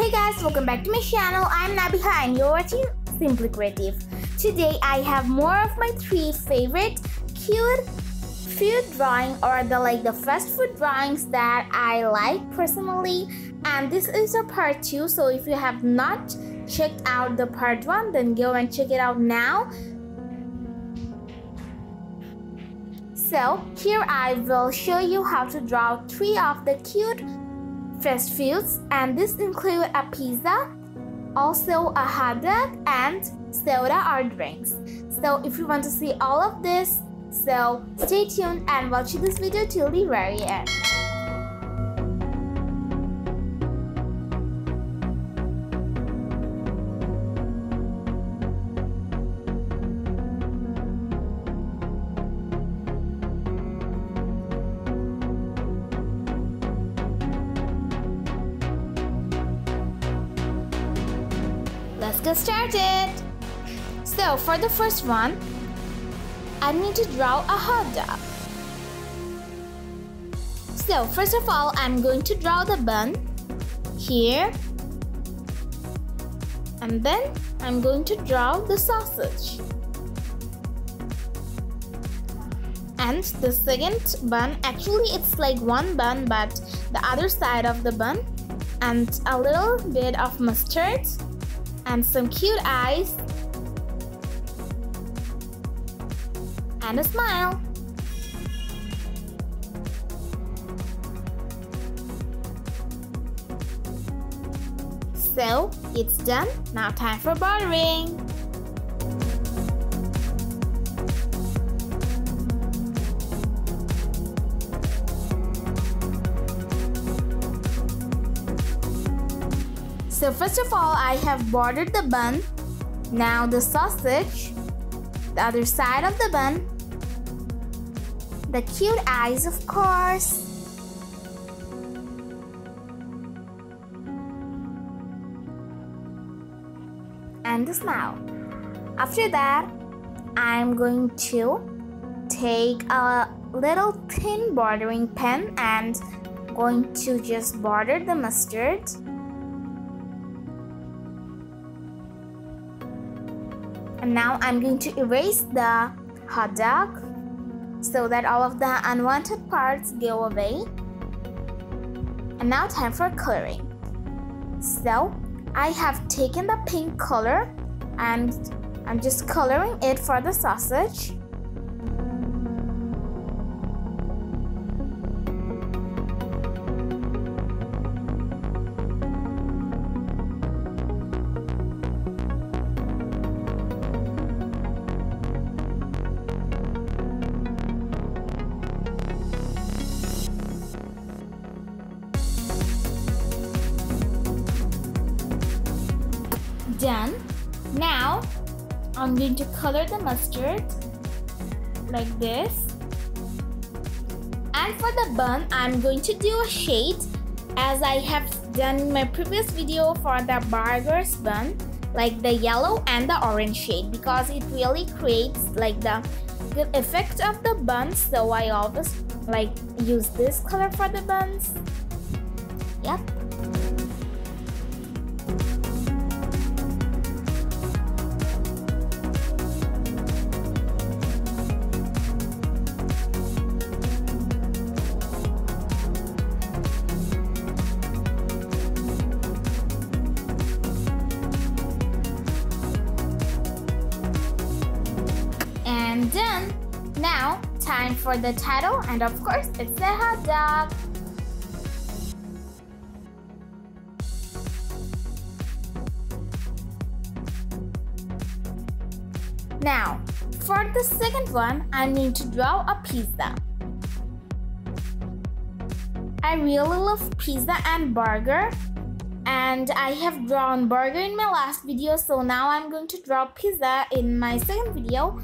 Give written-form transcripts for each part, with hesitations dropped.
Hey guys, welcome back to my channel. I'm Nabiha and you're watching Simply Creative. Today I have more of my three favorite cute food drawing or the fast food drawings that I like personally, and this is a part 2. So if you have not checked out the part 1, then go and check it out now. So here I will show you how to draw 3 of the cute fast foods, and this include a pizza, also a hot dog and soda or drinks. So if you want to see all of this, so stay tuned and watch this video till the very end. Let's get started. So for the first one, I need to draw a hot dog. So first of all, I'm going to draw the bun here, and then I'm going to draw the sausage, and the second bun, actually it's like one bun but the other side of the bun, and a little bit of mustard and some cute eyes and a smile. So it's done. Now time for bordering. So first of all, I have bordered the bun, now the sausage, the other side of the bun, the cute eyes of course, and the smile. After that, I'm going to take a little thin bordering pen and going to just border the mustard. And now I'm going to erase the hot dog so that all of the unwanted parts go away. And now time for coloring. So I have taken the pink color and I'm just coloring it for the sausage. Done. Now I'm going to color the mustard like this, and for the bun I'm going to do a shade as I have done in my previous video for the burgers bun, like the yellow and the orange shade, because it really creates like the good effect of the bun, so I always like use this color for the buns. Yep. And done. Now time for the title, and of course it's the hot dog. Now for the second one, I'm going to draw a pizza. I really love pizza and burger, and I have drawn burger in my last video, so now I'm going to draw pizza in my second video.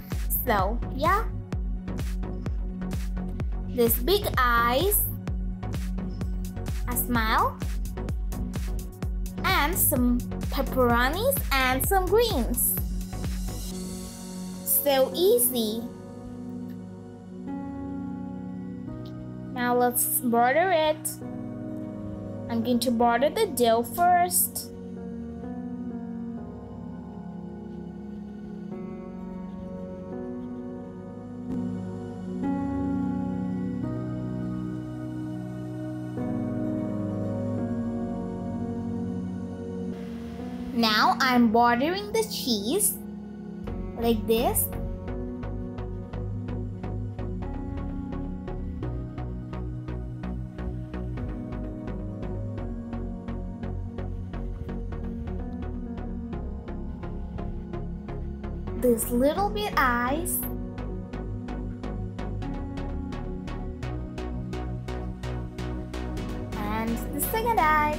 So yeah, this big eyes, a smile, and some pepperonis and some greens. So easy. Now let's border it. I'm going to border the dough first. Now I'm bordering the cheese like this. This little bit ice. And the second eye.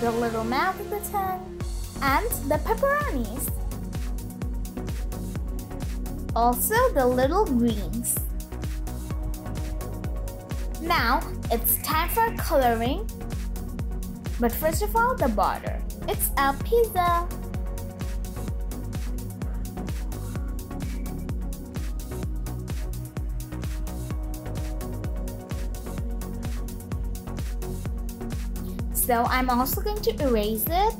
The little mouth of the tongue. And the pepperonis. Also the little greens. Now it's time for coloring. But first of all, the border. It's a pizza. So I'm also going to erase it.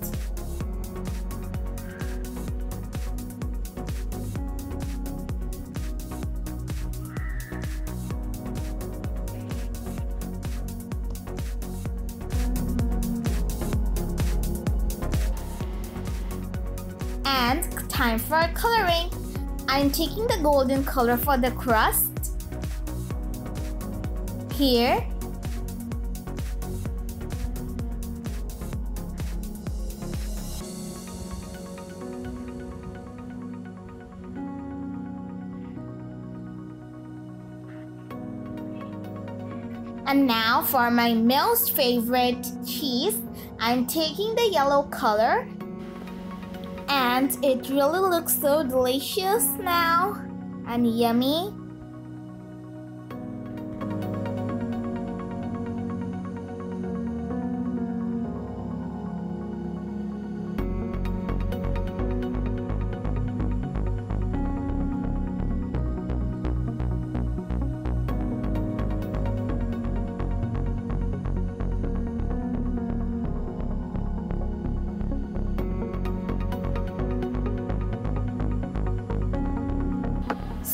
And time for coloring. I'm taking the golden color for the crust here, and now for my most favorite cheese, I'm taking the yellow color. And it really looks so delicious now and yummy.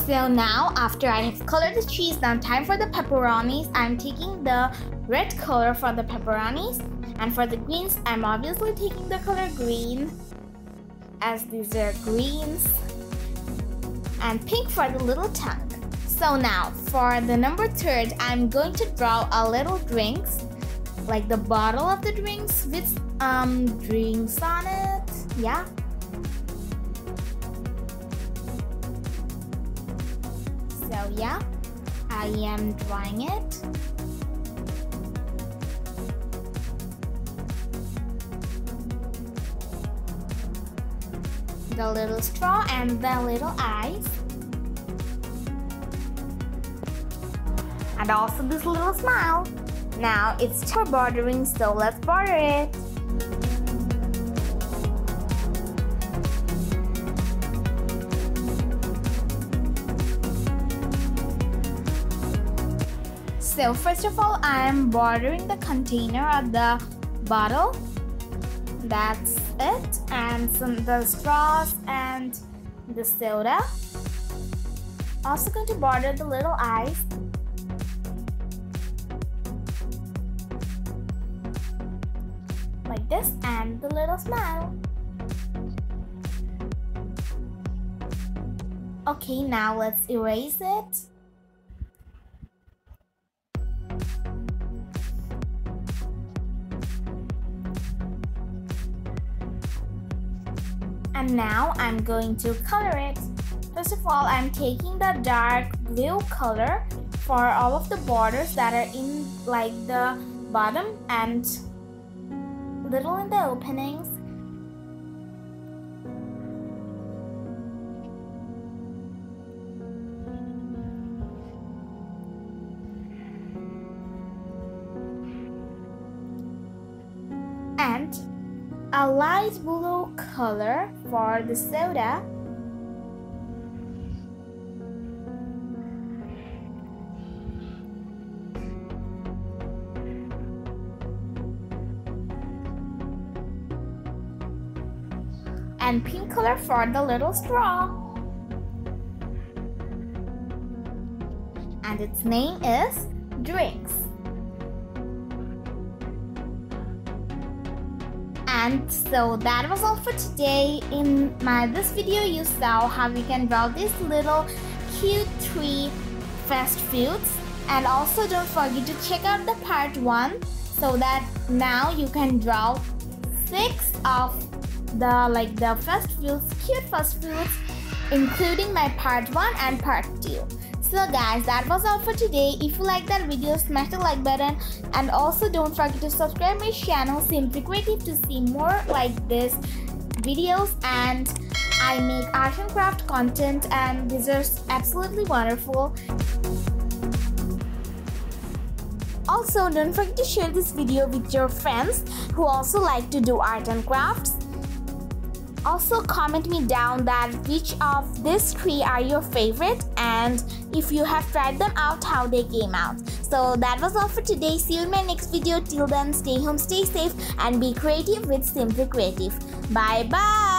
So now, after I have colored the cheese, now time for the pepperonis. I'm taking the red color for the pepperonis, and for the greens, I'm obviously taking the color green, as these are greens, and pink for the little tongue. So now, for the number 3, I'm going to draw a little drinks, like the bottle of the drinks with drinks on it. Yeah. So yeah, I am drawing it. The little straw and the little eyes. And also this little smile. Now it's for bordering, so let's border it. So first of all, I'm bordering the container of the bottle. That's it. And some of the straws and the soda. Also going to border the little eyes. Like this, and the little smile. Okay, now let's erase it. And now I'm going to color it. First of all, I'm taking the dark blue color for all of the borders that are in like the bottom and little in the openings. And a light blue color for the soda. and pink color for the little straw. And its name is drinks. And so that was all for today. In this video you saw how we can draw this little cute tree fast foods. And also don't forget to check out the part 1 so that now you can draw 6 of the fast foods, cute fast foods, including my part 1 and part 2. So guys, that was all for today. If you like that video, smash the like button and also don't forget to subscribe my channel Simply Creative to see more like this videos, and I make art and craft content and these are absolutely wonderful. Also, don't forget to share this video with your friends who also like to do art and crafts. Also, comment me down that which of these 3 are your favorite and if you have tried them out, how they came out. So that was all for today. See you in my next video. Till then, stay home, stay safe and be creative with Simply Creative. Bye bye.